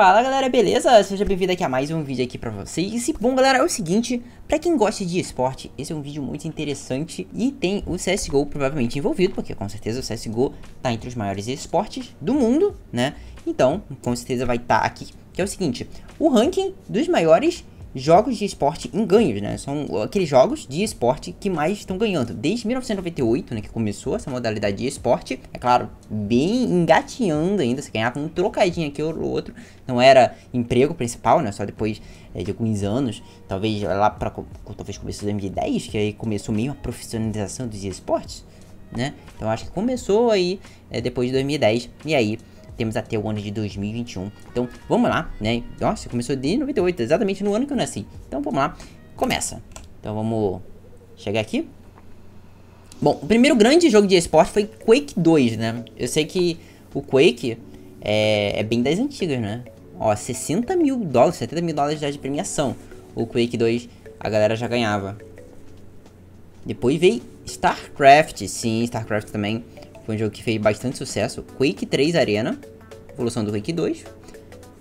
Fala galera, beleza? Seja bem-vindo aqui a mais um vídeo aqui pra vocês. E bom galera, é o seguinte, pra quem gosta de esporte, esse é um vídeo muito interessante e tem o CSGO provavelmente envolvido, porque com certeza o CSGO tá entre os maiores esportes do mundo, né? Então, com certeza vai estar aqui, que é o seguinte, o ranking dos maiores jogos de esporte em ganhos, né? São aqueles jogos de esporte que mais estão ganhando. Desde 1998, né, que começou essa modalidade de esporte. É claro, bem engatinhando ainda. Você ganhava um trocadinho aqui ou outro. Não era emprego principal, né? Só depois de alguns anos. Talvez lá para começo do MW10, que aí começou meio a profissionalização dos esportes, né? Então acho que começou aí depois de 2010. E aí temos até o ano de 2021. Então, vamos lá, né? Nossa, começou de 98, exatamente no ano que eu nasci. Então, vamos lá. Começa. Então, vamos chegar aqui. Bom, o primeiro grande jogo de esporte foi Quake 2, né? Eu sei que o Quake é bem das antigas, né? Ó, 60 mil dólares, 70 mil dólares já de premiação. O Quake 2, a galera já ganhava. Depois veio StarCraft. Sim, StarCraft também. Foi um jogo que fez bastante sucesso. Quake 3 Arena. Evolução do Quake 2.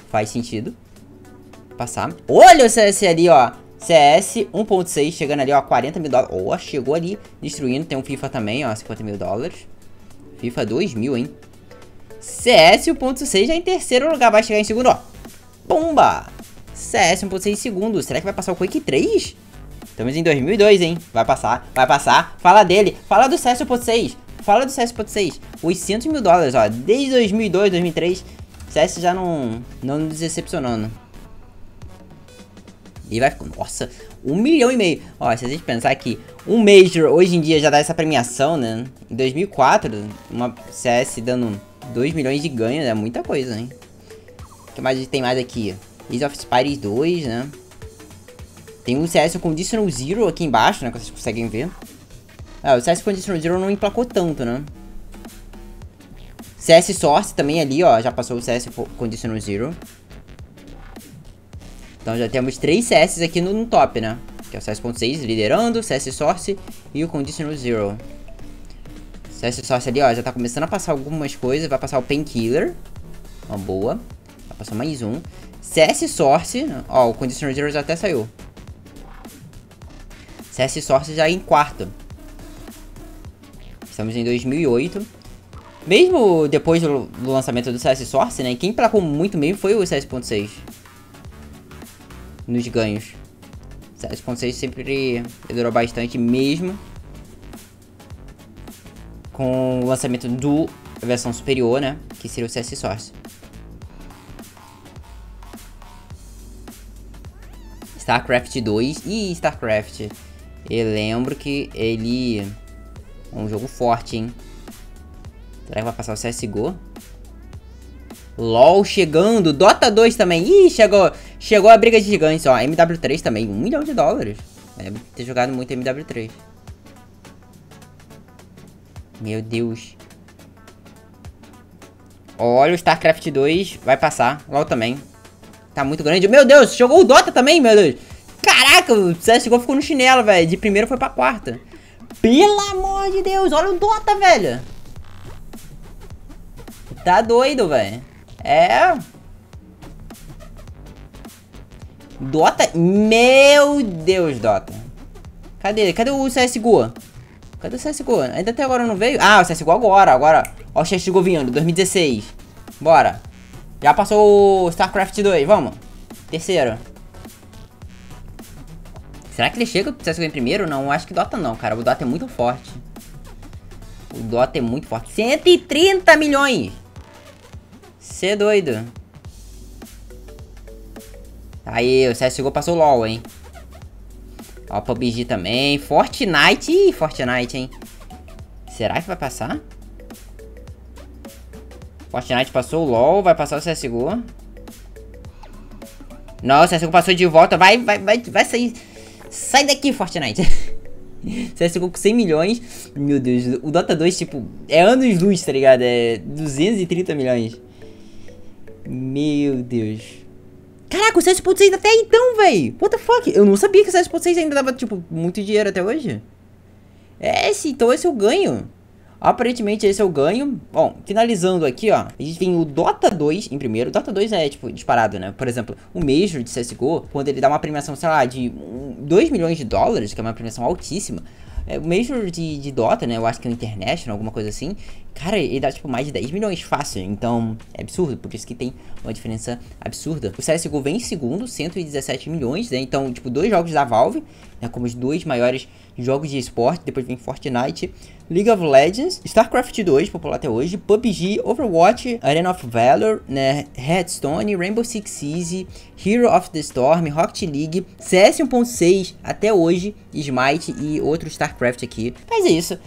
Faz sentido. Passar. Olha o CS ali, ó. CS 1.6 chegando ali, ó. 40 mil dólares. Ó, chegou ali destruindo. Tem um FIFA também, ó. 50 mil dólares. FIFA 2000, hein. CS 1.6 já em terceiro lugar. Vai chegar em segundo, ó. Bomba! CS 1.6 em segundo. Será que vai passar o Quake 3? Estamos em 2002, hein. Vai passar, vai passar. Fala dele. Fala do CS 1.6. Fala do CS 1.6, 800 mil dólares, ó, desde 2002, 2003, CS já não nos decepcionando. E vai ficando, nossa, 1,5 milhão. Ó, se a gente pensar que um Major hoje em dia já dá essa premiação, né, em 2004, uma CS dando 2 milhões de ganho, é muita coisa, hein. O que mais tem mais aqui? Age of Empires 2, né. Tem um CS Condition Zero aqui embaixo, né, que vocês conseguem ver. Ah, o CS Condition Zero não emplacou tanto, né? CS Source também ali, ó. Já passou o CS Condition Zero. Então já temos 3 CS aqui no top, né? Que é o CS.6 liderando, CS Source e o Condition Zero. CS Source ali, ó. Já tá começando a passar algumas coisas. Vai passar o Painkiller. Uma boa. Vai passar mais um. CS Source. Ó, o Condition Zero já até saiu. CS Source já em quarto. Estamos em 2008. Mesmo depois do lançamento do CS Source, né? Quem placou muito mesmo foi o CS.6. Nos ganhos. CS.6 sempre durou bastante mesmo. Com o lançamento do versão superior, né? Que seria o CS Source. StarCraft 2 e StarCraft. Eu lembro que ele... É um jogo forte, hein? Será que vai passar o CSGO? LOL chegando. Dota 2 também. Ih, chegou. Chegou a briga de gigantes, ó. MW3 também. 1 milhão de dólares. Deve ter jogado muito MW3. Meu Deus. Olha o StarCraft 2. Vai passar. LOL também. Tá muito grande. Meu Deus, chegou o Dota também, meu Deus. Caraca, o CSGO ficou no chinelo, velho. De primeiro foi pra quarta. Pelo amor de Deus, olha o Dota, velho. Tá doido, velho. É. Dota, meu Deus, Dota. Cadê? Cadê o CSGO? Cadê o CSGO? Ainda até agora não veio. Ah, o CSGO agora, agora. Ó o CSGO vindo, 2016. Bora. Já passou o StarCraft 2, vamos. Terceiro. Será que ele chega pro CSGO em primeiro? Não, acho que Dota não, cara. O Dota é muito forte. O Dota é muito forte. 130 milhões! Cê doido. Aí, o CSGO passou o LOL, hein? Ó, PUBG também. Fortnite. Ih, Fortnite, hein? Será que vai passar? Fortnite passou o LOL. Vai passar o CSGO. Não, o CSGO passou de volta. Vai sair... Sai daqui, Fortnite. CSGO com 100 milhões. Meu Deus, o Dota 2, tipo, é anos luz, tá ligado? É 230 milhões. Meu Deus. Caraca, o CS.6 até então, velho. What the fuck? Eu não sabia que o CS.6 ainda dava, tipo, muito dinheiro até hoje. É, então esse é o ganho. Aparentemente esse é o ganho. Bom, finalizando aqui, ó, a gente tem o Dota 2 em primeiro. Dota 2 é, tipo, disparado, né? Por exemplo, o Major de CSGO, quando ele dá uma premiação, sei lá, de 2 milhões de dólares, que é uma premiação altíssima. É, o Major de Dota, né? Eu acho que é o International, alguma coisa assim. Cara, ele dá tipo mais de 10 milhões fácil. Então é absurdo, por isso que tem uma diferença absurda. O CSGO vem em segundo, 117 milhões, né? Então, tipo, dois jogos da Valve, né? Como os dois maiores jogos de esporte. Depois vem Fortnite, League of Legends, StarCraft II, popular até hoje, PUBG, Overwatch, Arena of Valor, né? Redstone, Rainbow Six Easy, Hero of the Storm, Rocket League, CS 1.6 até hoje, Smite e outro StarCraft aqui. Mas é isso.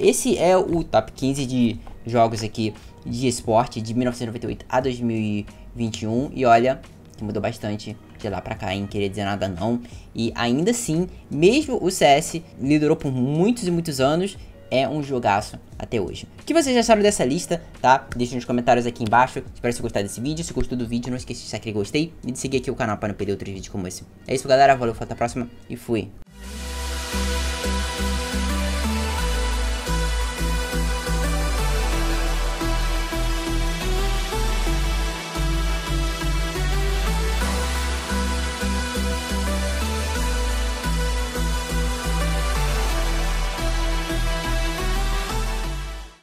Esse é o top 15 de jogos aqui de esporte de 1998 a 2021. E olha, que mudou bastante de lá pra cá, hein? Queria dizer nada não. E ainda assim, mesmo o CS liderou por muitos e muitos anos, é um jogaço até hoje. O que vocês acharam dessa lista, tá? Deixa nos comentários aqui embaixo. Espero que você gostar desse vídeo. Se gostou do vídeo, não esqueça de deixar aquele gostei e de seguir aqui o canal para não perder outros vídeos como esse. É isso, galera. Valeu, até a próxima e fui!